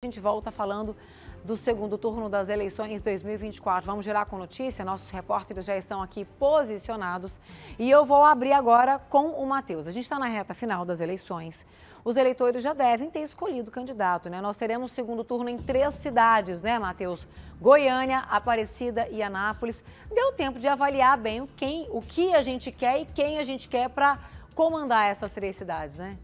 A gente volta falando do segundo turno das eleições 2024. Vamos girar com notícia, nossos repórteres já estão aqui posicionados e eu vou abrir agora com o Matheus. A gente está na reta final das eleições, os eleitores já devem ter escolhido o candidato, né? Nós teremos segundo turno em 3 cidades, né, Matheus? Goiânia, Aparecida e Anápolis. Deu tempo de avaliar bem o que a gente quer e quem a gente quer para comandar essas 3 cidades, né?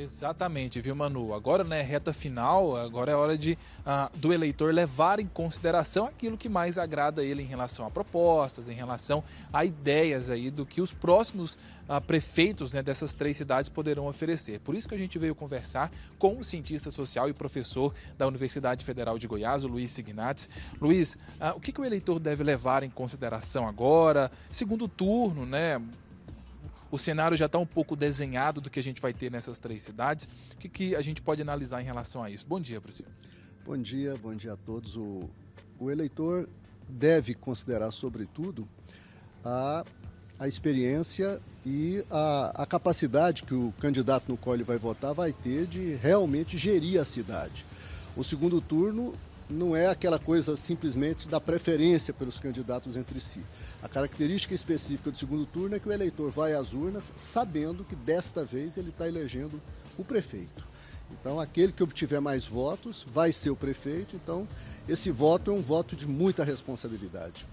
Exatamente, viu, Manu? Agora, né, reta final, agora é hora do eleitor levar em consideração aquilo que mais agrada a ele em relação a propostas, em relação a ideias aí do que os próximos prefeitos, né, dessas 3 cidades poderão oferecer. Por isso que a gente veio conversar com o cientista social e professor da Universidade Federal de Goiás, o Luiz Signates. Luiz, o que o eleitor deve levar em consideração agora? Segundo turno, né? O cenário já está um pouco desenhado do que a gente vai ter nessas 3 cidades. O que a gente pode analisar em relação a isso? Bom dia, Priscila. Bom dia a todos. O eleitor deve considerar, sobretudo, a experiência e a capacidade que o candidato no qual ele vai votar vai ter de realmente gerir a cidade. O segundo turno não é aquela coisa simplesmente da preferência pelos candidatos entre si. A característica específica do segundo turno é que o eleitor vai às urnas sabendo que desta vez ele está elegendo o prefeito. Então, aquele que obtiver mais votos vai ser o prefeito. Então, esse voto é um voto de muita responsabilidade.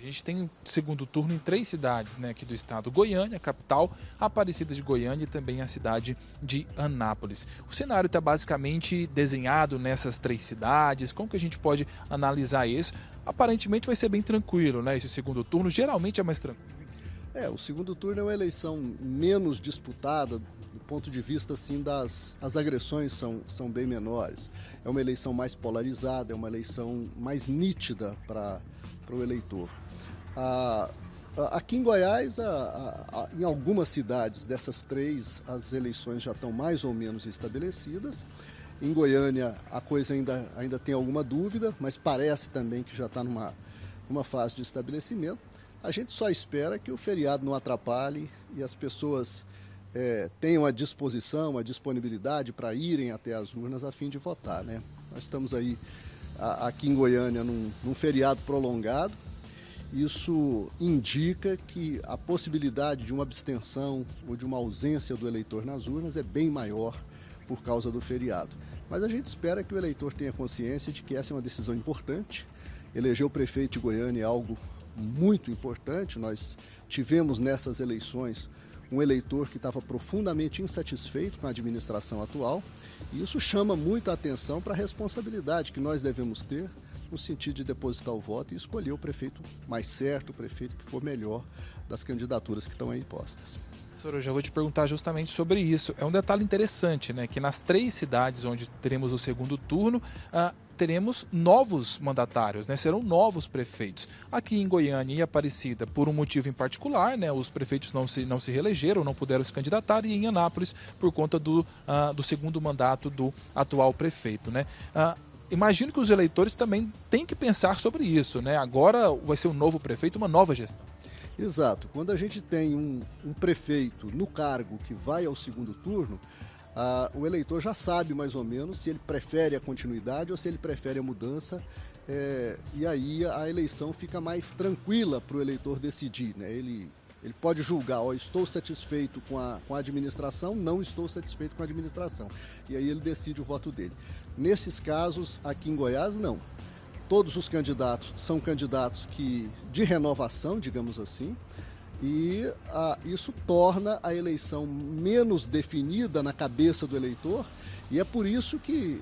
A gente tem segundo turno em 3 cidades, né, aqui do estado: Goiânia, capital, Aparecida de Goiânia e também a cidade de Anápolis. O cenário está basicamente desenhado nessas 3 cidades. Como que a gente pode analisar isso? Aparentemente vai ser bem tranquilo, né? Esse segundo turno geralmente é mais tranquilo. O segundo turno é uma eleição menos disputada, do ponto de vista assim, as agressões são bem menores. É uma eleição mais polarizada, é uma eleição mais nítida para o eleitor. Aqui em Goiás, em algumas cidades dessas 3, as eleições já estão mais ou menos estabelecidas. Em Goiânia, a coisa ainda tem alguma dúvida, mas parece também que já está numa fase de estabelecimento. A gente só espera que o feriado não atrapalhe e as pessoas tenham a disposição, a disponibilidade para irem até as urnas a fim de votar, né? Nós estamos aí, aqui em Goiânia, num feriado prolongado. Isso indica que a possibilidade de uma abstenção ou de uma ausência do eleitor nas urnas é bem maior por causa do feriado. Mas a gente espera que o eleitor tenha consciência de que essa é uma decisão importante. Eleger o prefeito de Goiânia é algo muito importante. Nós tivemos nessas eleições um eleitor que estava profundamente insatisfeito com a administração atual, e isso chama muito a atenção para a responsabilidade que nós devemos ter no sentido de depositar o voto e escolher o prefeito mais certo, o prefeito que for melhor das candidaturas que estão aí postas. Eu já vou te perguntar justamente sobre isso. É um detalhe interessante, né? Que nas 3 cidades onde teremos o segundo turno, teremos novos mandatários, né? Serão novos prefeitos. Aqui em Goiânia e Aparecida, por um motivo em particular, né? Os prefeitos não se reelegeram, não puderam se candidatar, e em Anápolis, por conta do segundo mandato do atual prefeito, né? Imagino que os eleitores também têm que pensar sobre isso, né? Agora vai ser um novo prefeito, uma nova gestão. Exato. Quando a gente tem um prefeito no cargo que vai ao segundo turno, o eleitor já sabe mais ou menos se ele prefere a continuidade ou se ele prefere a mudança, e aí a eleição fica mais tranquila para o eleitor decidir, né? Ele pode julgar, estou satisfeito com a administração, não estou satisfeito com a administração. E aí ele decide o voto dele. Nesses casos, aqui em Goiás, não. Todos os candidatos são candidatos de renovação, digamos assim, e isso torna a eleição menos definida na cabeça do eleitor, e é por isso que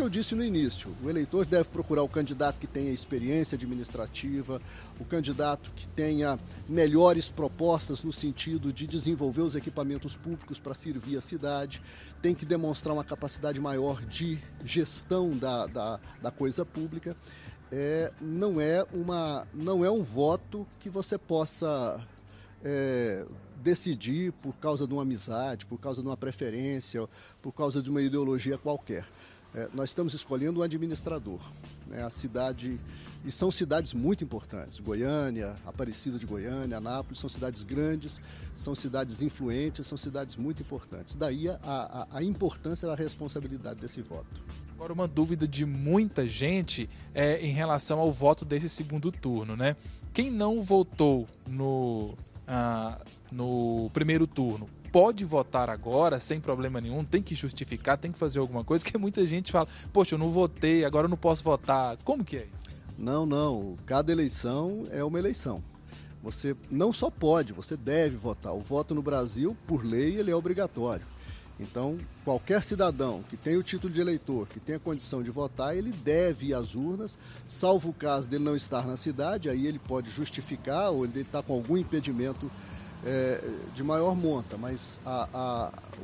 eu disse no início, o eleitor deve procurar o candidato que tenha experiência administrativa, o candidato que tenha melhores propostas no sentido de desenvolver os equipamentos públicos para servir a cidade, tem que demonstrar uma capacidade maior de gestão da coisa pública. Não é um voto que você possa decidir por causa de uma amizade, por causa de uma preferência, por causa de uma ideologia qualquer. nós estamos escolhendo um administrador, né? A cidade, e são cidades muito importantes, Goiânia, Aparecida de Goiânia, Anápolis, são cidades grandes, são cidades influentes, são cidades muito importantes. Daí a importância da responsabilidade desse voto. Agora, uma dúvida de muita gente é em relação ao voto desse segundo turno, né? Quem não votou no primeiro turno, pode votar agora sem problema nenhum, tem que justificar, tem que fazer alguma coisa, que muita gente fala, poxa, eu não votei, agora eu não posso votar, como que é? Não, não, cada eleição é uma eleição, você não só pode, você deve votar, o voto no Brasil, por lei, ele é obrigatório, então qualquer cidadão que tenha o título de eleitor, que tenha condição de votar, ele deve ir às urnas, salvo o caso dele não estar na cidade, aí ele pode justificar ou ele está com algum impedimento de maior monta, mas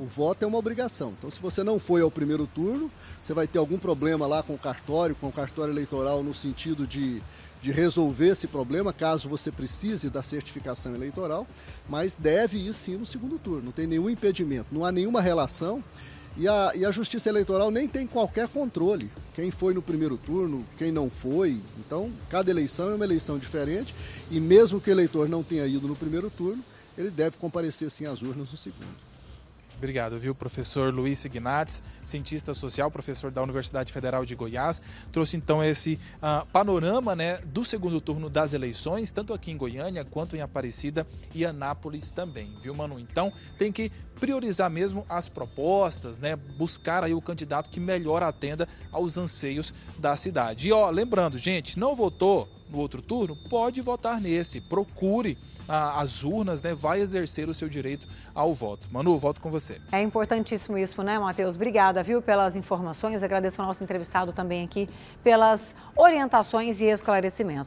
o voto é uma obrigação. Então, se você não foi ao primeiro turno, você vai ter algum problema lá com o cartório eleitoral no sentido de resolver esse problema, caso você precise da certificação eleitoral, mas deve ir sim no segundo turno, não tem nenhum impedimento, não há nenhuma relação. E a Justiça Eleitoral nem tem qualquer controle, quem foi no primeiro turno, quem não foi, então cada eleição é uma eleição diferente e mesmo que o eleitor não tenha ido no primeiro turno, ele deve comparecer sim às urnas no segundo. Obrigado, viu, professor Luiz Signates, cientista social, professor da Universidade Federal de Goiás, trouxe então esse panorama, né, do segundo turno das eleições, tanto aqui em Goiânia quanto em Aparecida e Anápolis também, viu, Manu? Então tem que priorizar mesmo as propostas, né, buscar aí o candidato que melhor atenda aos anseios da cidade. E ó, lembrando, gente, não votou no outro turno, pode votar nesse, procure as urnas, né, vai exercer o seu direito ao voto. Manu, volto com você. É importantíssimo isso, né, Matheus? Obrigada, viu, pelas informações, agradeço ao nosso entrevistado também aqui pelas orientações e esclarecimentos.